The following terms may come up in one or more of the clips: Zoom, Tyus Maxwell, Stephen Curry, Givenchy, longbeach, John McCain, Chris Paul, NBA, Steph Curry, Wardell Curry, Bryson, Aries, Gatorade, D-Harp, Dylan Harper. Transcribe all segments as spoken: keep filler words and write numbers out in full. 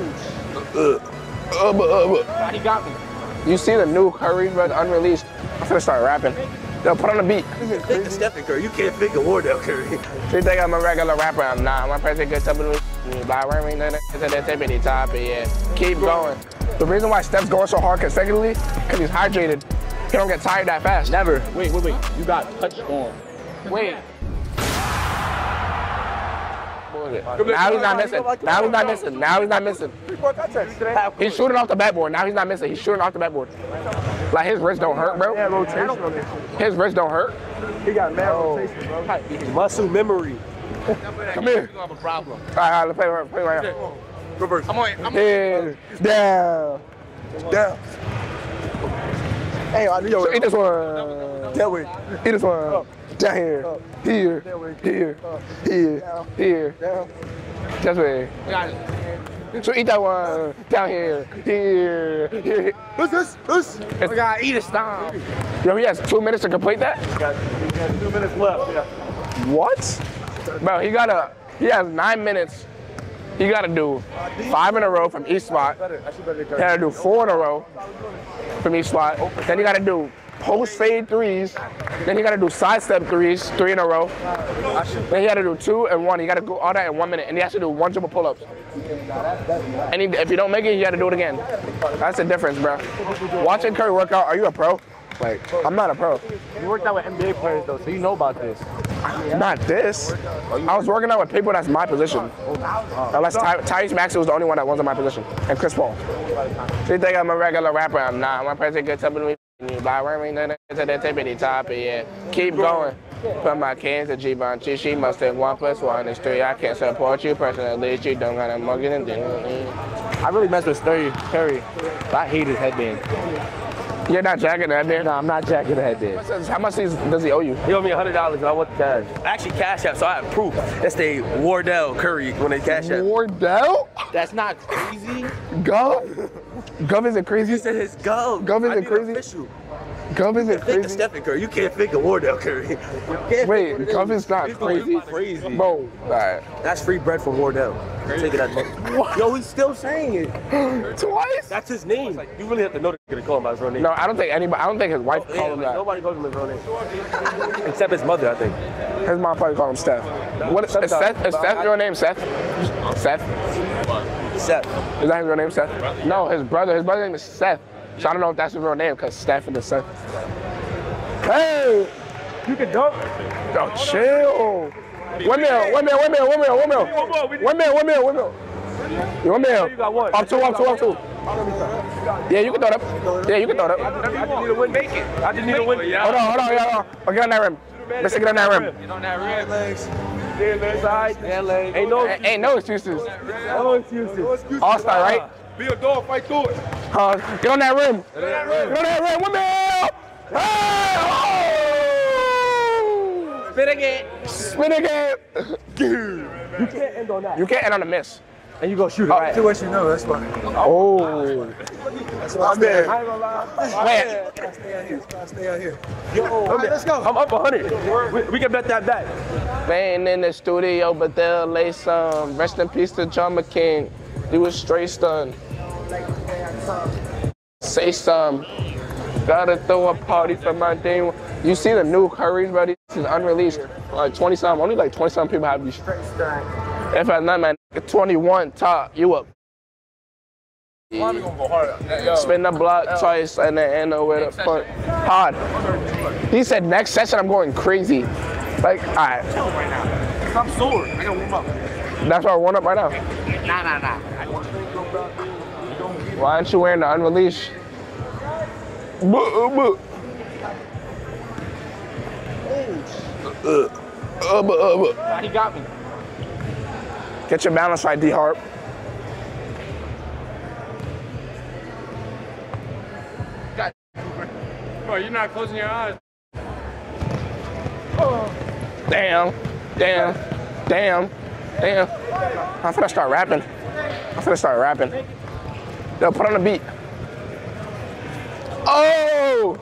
huge. God, he got me. You see the new Curry, but unreleased. I'm finna start rapping. Yo, put on the beat. You can think of Stephen Curry. You can't think of Wardell Curry. You think I'm a regular rapper? I'm not. My person gets up and yeah. Keep going. The reason why Steph's going so hard consecutively, because he's hydrated. He don't get tired that fast. Never. Wait, wait, wait. You got touched on. Wait. Now he's not missing. Now he's not missing. Now he's not missing. He's shooting off the backboard. Now he's not missing. He's shooting off the backboard. Like his wrist don't hurt, bro. His wrist don't hurt. He got mad rotation, bro. Muscle memory. Come here. You have a problem. All right, all right, let's play right here. Play right here. Reverse. I'm on. I'm on. Down. Down. Hey, I knew you. Eat this one. That way. Eat this one. Down here, up, here, here, up, here, down, here, down. That's way. Got it. So eat that one. Down here, here, here. Who's this? Who's this? We gotta eat a stomp. Yo, he has two minutes to complete that? He got, he got two minutes left, yeah. What? Bro, he gotta, he has nine minutes. He gotta do five in a row from each spot. He gotta do four in a row from each spot. Then he gotta do post fade threes, then you gotta do sidestep threes, three in a row. Then you gotta do two and one. You gotta do all that in one minute, and you have to do one triple pull ups. And he, if you don't make it, you gotta do it again. That's the difference, bro. Watching Curry work out, are you a pro? Like, I'm not a pro. You worked out with N B A players though, so you know about this. Not this. I was working out with people that's my position. Unless Ty Tyus Maxwell was the only one that wasn't my position, and Chris Paul. So you think I'm a regular rapper? I'm not. My person gets up and we. Keep going. But my cans to Givenchy, she must think one plus one is three. I can't support you personally. She don't got a mug in it. I really messed with Curry, but I hate his headband. You're not jacking the headband? No, I'm not jacking the headband. How much does he owe you? He owed me one hundred dollars and I want the cash. Actually, Cash App, so I have proof. That's the Wardell Curry when they Cash App. Wardell? That's not crazy. Go. Gov isn't crazy. You said it's Gov. Gov isn't crazy. Official. Gov isn't you crazy. Think of Stephen Curry. You can't think of Wardell Curry. Wait, Gov is not crazy. crazy. Bro, right. That's free bread for Wardell. Take it out. Yo, he's still saying it. Twice? That's his name. Like, you really have to know to call him by his real name. No, I don't think anybody. I don't think his wife oh, yeah, called him like, that. Nobody calls him his real name. Except his mother, I think. His mom probably called him Steph. No, what is Seth? Is Seth your name? Seth? Seth? Seth. Is that his real name, Seth? Brother, yeah. No, his brother. His brother's name is Seth. So I don't know if that's his real name, because Steph and the Seth. Hey! You can dunk. Yo, chill. One mil, one mil, one mil, one mil, one mil. One mil, one mil, one mil. One mil. Up two, up two, up two. Yeah, you can throw it up. Yeah, you can throw it up. I just need a win. Make it. I just need a win. Hold on, hold on, y'all. Oh, get on that rim. Let's get on that rim. Get on that rim. Legs. Ain't no, ain't no excuses. No excuses. All star, right? Be a dog, fight through it. Uh, get on that rim. Get on that rim. Get on that rim. Women! Oh! Spin again. Spin again. Dude, you can't end on that. You can't end on a miss. And you go shoot it. Right. Do what you know. That's fine. Oh. That's why I'm there. I ain't gonna lie. I stay out here. That's why I stay out here. Yo, all right, let's go. I'm up one hundred. We, we can bet that back. Playing in the studio, but they'll lay some. Rest in peace to John McCain. He was straight stunned. Say some. Gotta throw a party for my day. You see the new Curry, buddy? This is unreleased. Like twenty some, only like twenty some people have these. Straight stunned. If I'm not, man, twenty-one top, you up. Why we gonna go hard? Spin the block L. twice and then end up with a punt. Hard. He said next session I'm going crazy. Like, all right. I'm sore. I gotta warm up. That's why I warm up right now. Nah, nah, nah. Why aren't you wearing the unreleased? He got me. Get your balance right, D-Harp. God. Bro, you're not closing your eyes. Oh. Damn, damn, damn, damn. I'm finna start rapping. I'm finna start rapping. Yo, put on the beat. Oh!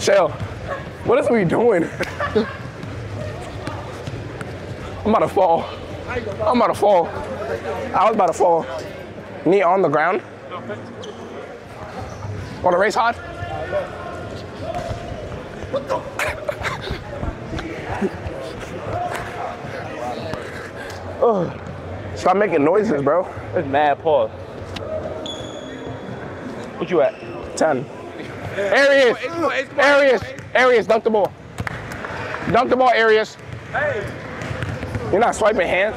Shell, what is we doing? I'm about to fall. I'm about to fall. I was about to fall. Knee on the ground. Want to race hard? What the? Stop making noises, bro. It's mad pause. What you at? ten. Aries! Aries! Aries, dunk the ball. Dunk the ball, Aries. Hey! You're not swiping hands.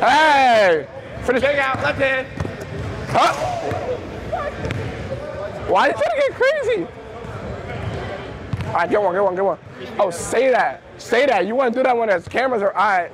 Hey! Finish. Check out, left hand. Huh? Why did you get crazy? All right, get one, get one, get one. Oh, say that. Say that. You want to do that when there's cameras or all right.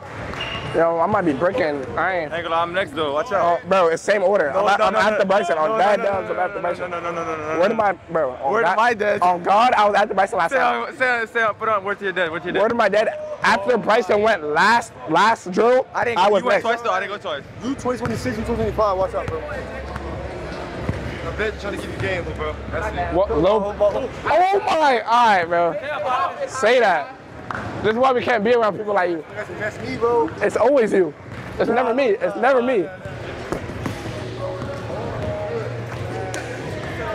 Yo, I might be bricking. I ain't. Hey, I'm next, though. Watch out. Oh, bro, it's same order. No, I'm, no, I'm no, after no, Bryson. No, on no, bad no, downs, no, no, I'm after Bryson. No, no, no, no, no. Where did my, bro? Where did my dad? On God, I was after Bryson last time. Say up, say up, put on. Where to your dad? Where to your dad? Where did my dad? After Bryson went last, last drill, I, didn't, I was you next. You went twice, though. I didn't go twice. You twenty twenty-six, you twenty twenty-five. Watch out, bro. I'm trying to give you game, bro. That's it. What, low? Oh my! All right, bro. Say that. This is why we can't be around people like you. That's, that's me, bro. It's always you. It's nah, never me. It's never me.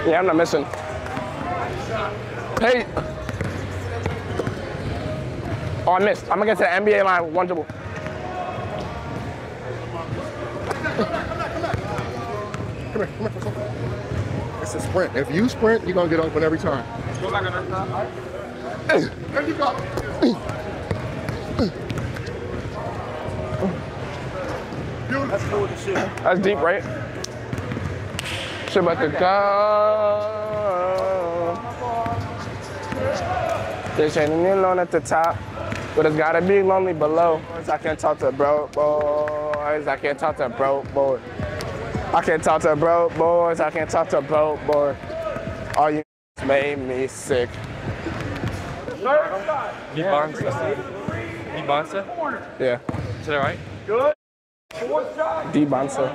Yeah, I'm not missing. Hey. Oh, I missed. I'm gonna get to the N B A line with one double. Come here, come here, come here. It's a sprint. If you sprint, you're gonna get open every time. Go back another time. There you go. That's cool as shit. That's deep, right? Shit about to go. They're standing alone at the top, but it's gotta be lonely below. I can't talk to broke boys. I can't talk to broke boys. I can't talk to broke boys, I can't talk to broke boys. All you made me sick. He bonds us. He bonds us? Yeah. To the right? Good. D bonser.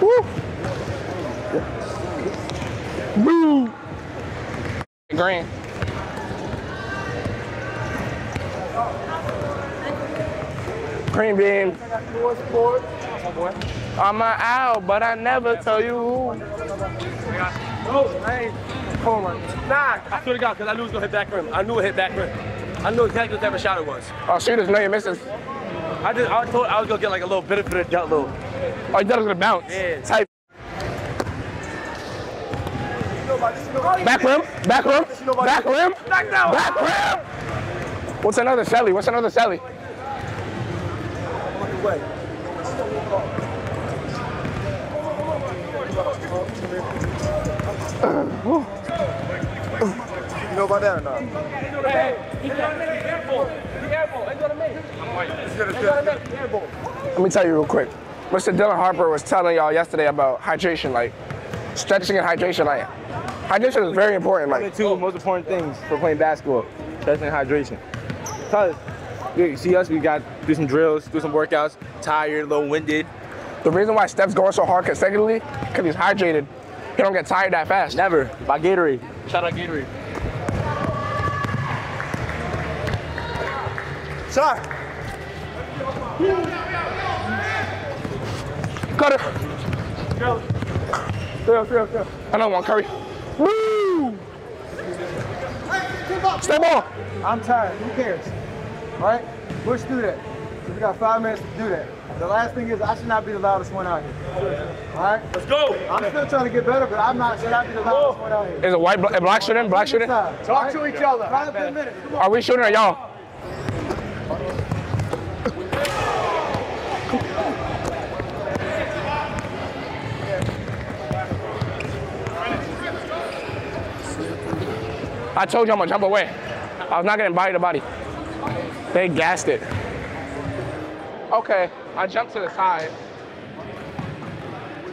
Woo! Yeah. Woo! Green. Green bean. I'm an owl, but I never tell you who. No, I ain't. Hold on. Nah. I swear to God, because I knew it was going to hit back rim. I knew it hit back rim. I knew exactly what type of shot it was. Oh, shooters, no, you're missing. I just, I told I was going to get like a little bit for the duck load. Oh, you thought it was going to bounce? Yeah. Type. Back rim, back rim, back rim, back rim. What's another Sally? What's another Sally? You know about that or not? Let me tell you real quick. Mister Dylan Harper was telling y'all yesterday about hydration, like stretching and hydration, like. Hydration is very important. Like one of the two most important things for playing basketball, stretching and hydration. Cause you see us, we got do some drills, do some workouts, tired, a little winded. The reason why Steph's going so hard consecutively, because he's hydrated. He don't get tired that fast. Never. By Gatorade. Shout out Gatorade. Shot. Cut it. Go. Go, go, go. I don't want Curry. Woo! Stay ball! I'm tired. Who cares? Alright? Push through that. So we got five minutes to do that. The last thing is I should not be the loudest one out here. Alright? Let's go! I'm still trying to get better, but I'm not should not be the loudest one out here. Is a white bl a black shooting? Black shooting? Talk right? to each other. Five ten minutes. Are we shooting or y'all? I told you I'm gonna jump away. I was not getting body to body. They gassed it. Okay, I jumped to the side.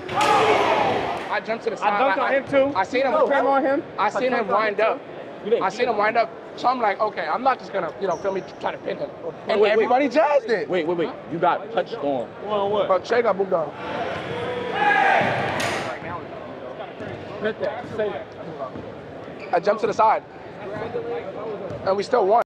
I jumped to the side. I dunked on him too. I seen him cram on him. I seen him wind up. I seen him wind up. So I'm like, okay, I'm not just gonna, you know, feel me try to pin him. And everybody jazzed it. Wait, wait, wait. You got touched on. Well, what? But Che got booked on. I jumped to the side, and we still won.